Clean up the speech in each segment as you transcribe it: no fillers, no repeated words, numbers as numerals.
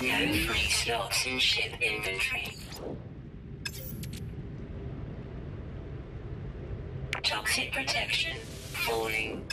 No free slots in ship inventory. Toxic protection falling.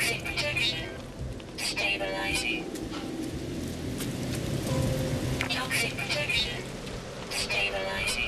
Toxic protection. Stabilizing. Toxic protection. Stabilizing.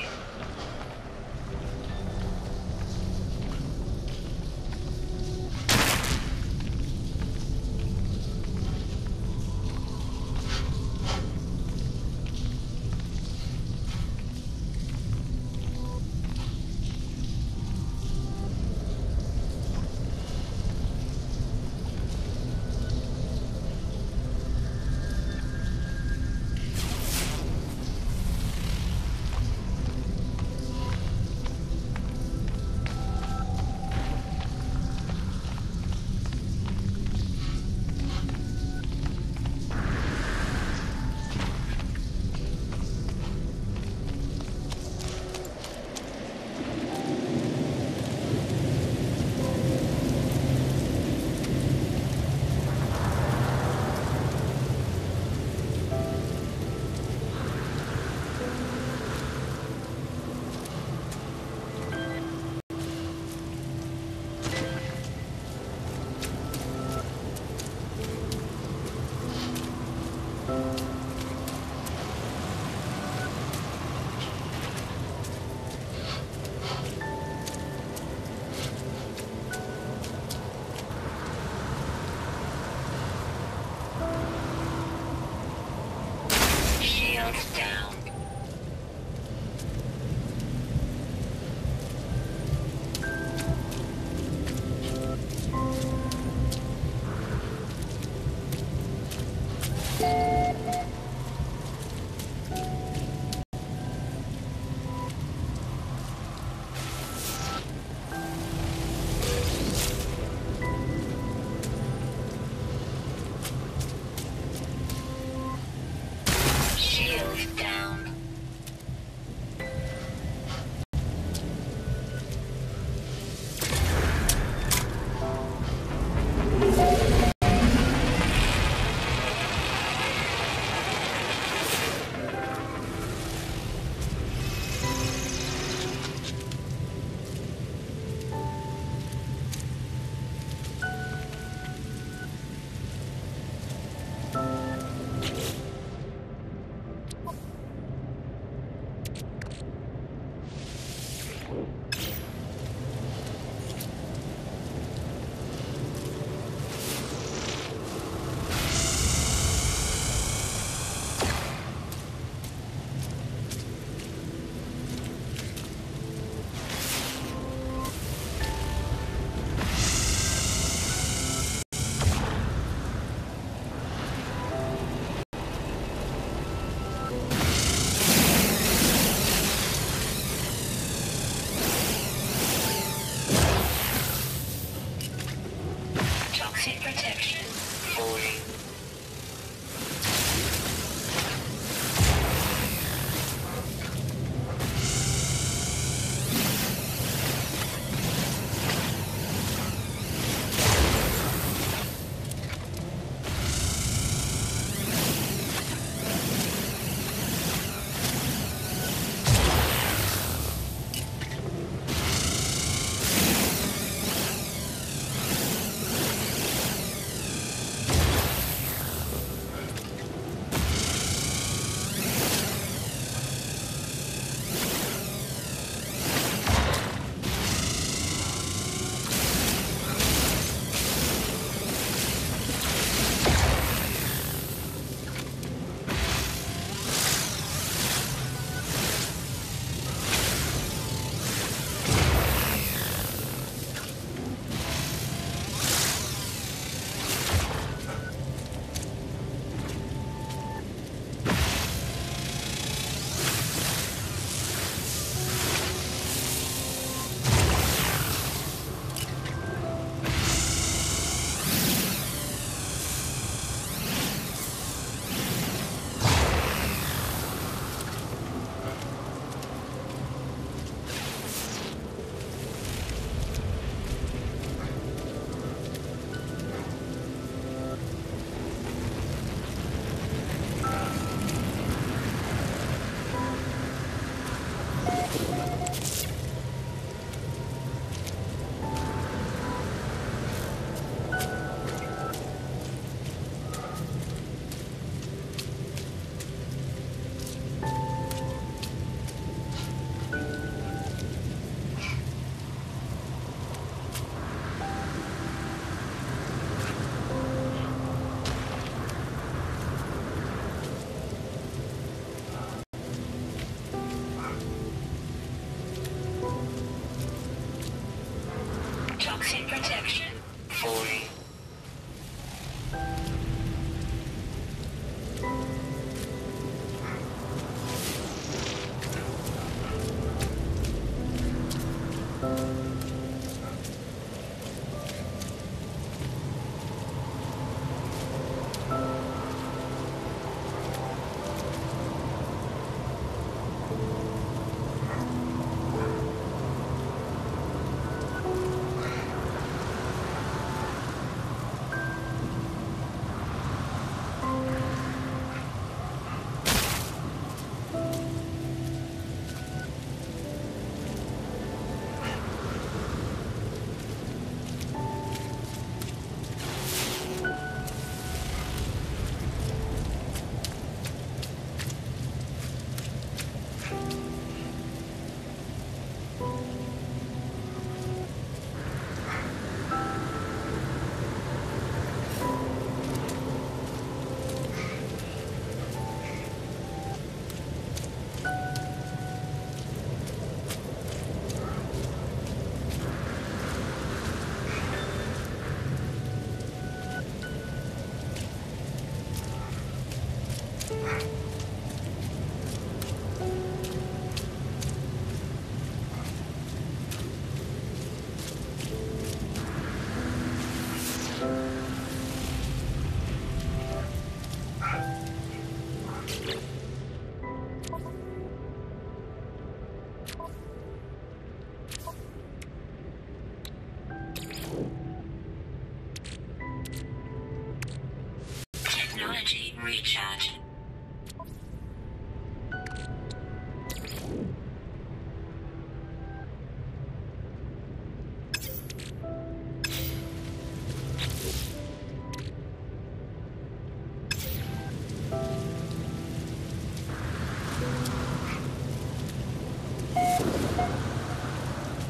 Recharge.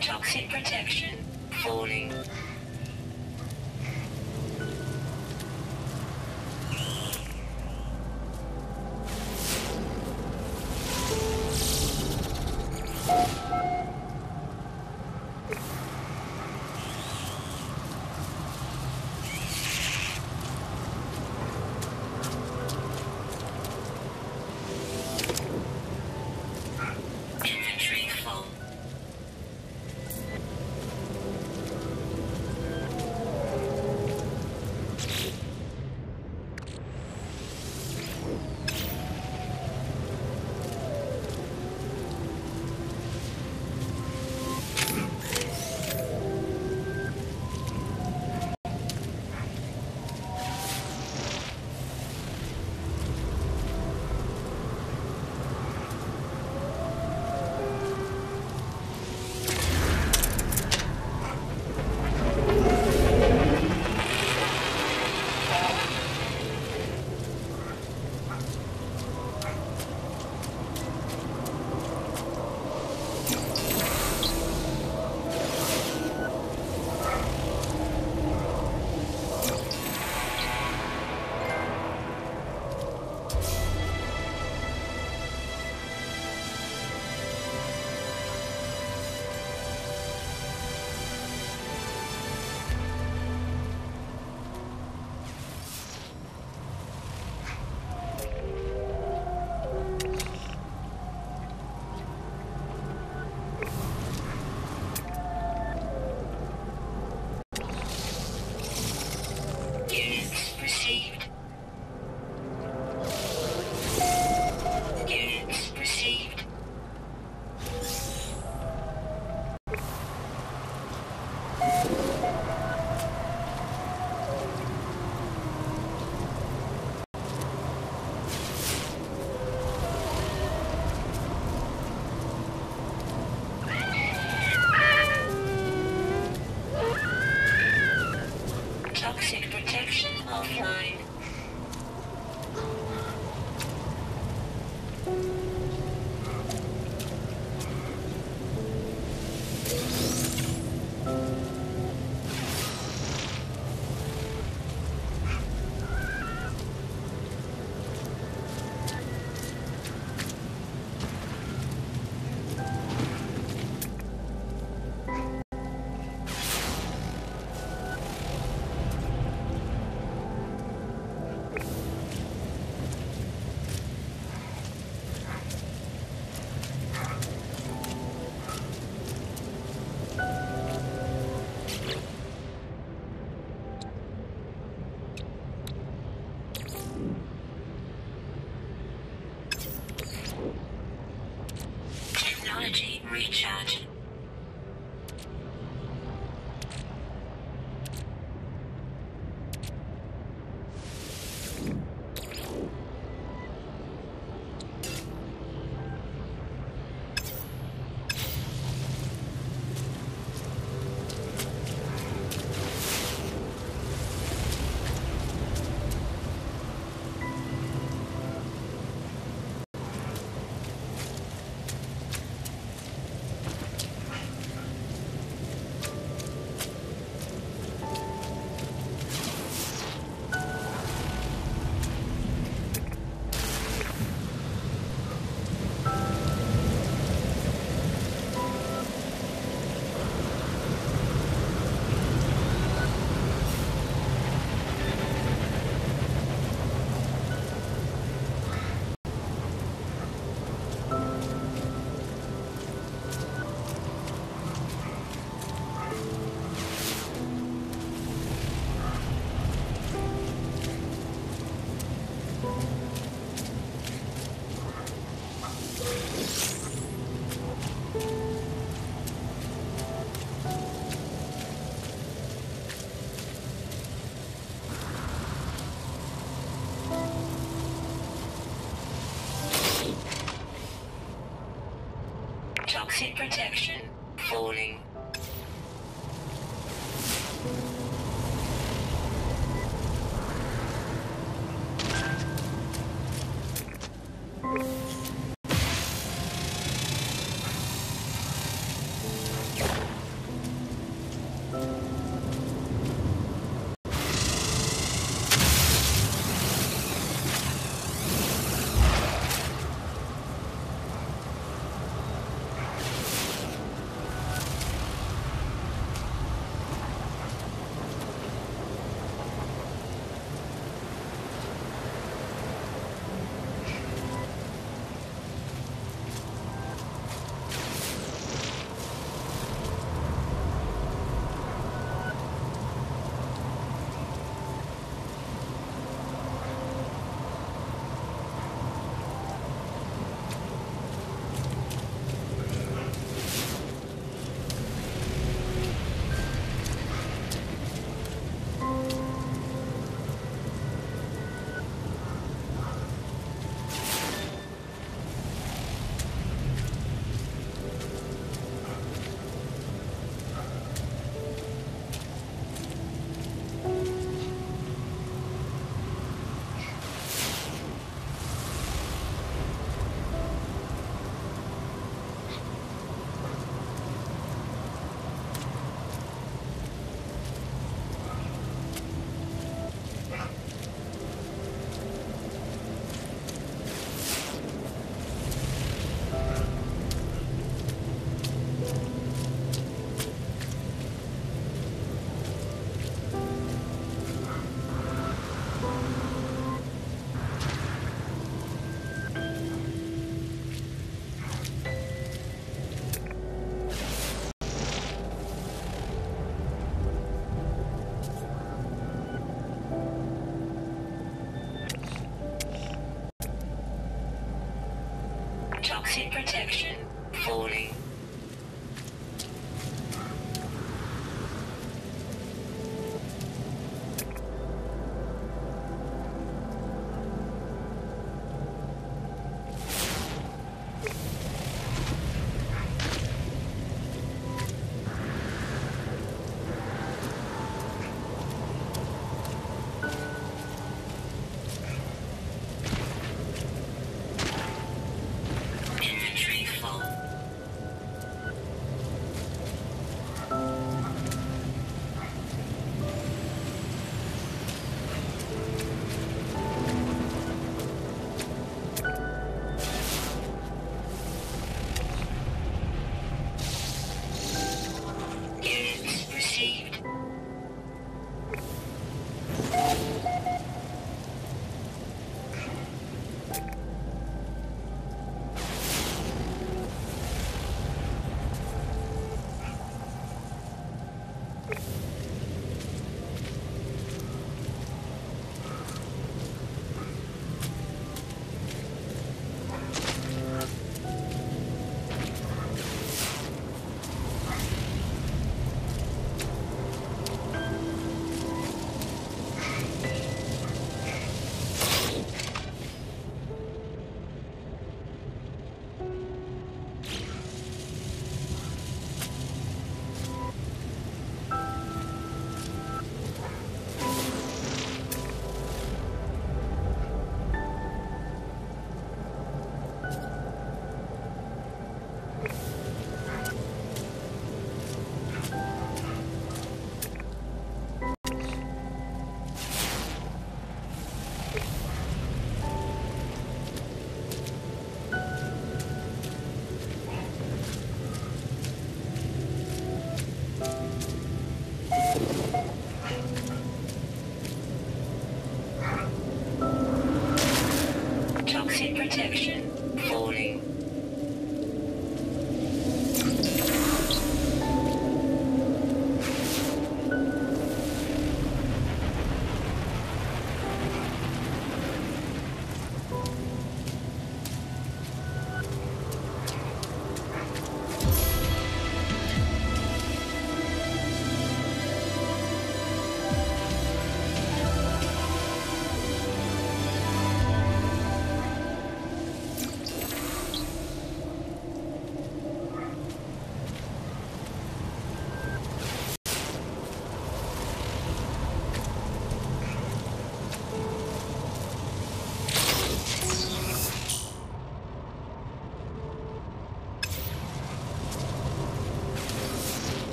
Toxic protection falling. Recharge. Exit protection. Falling. Toxic protection. Falling. Protection. Falling.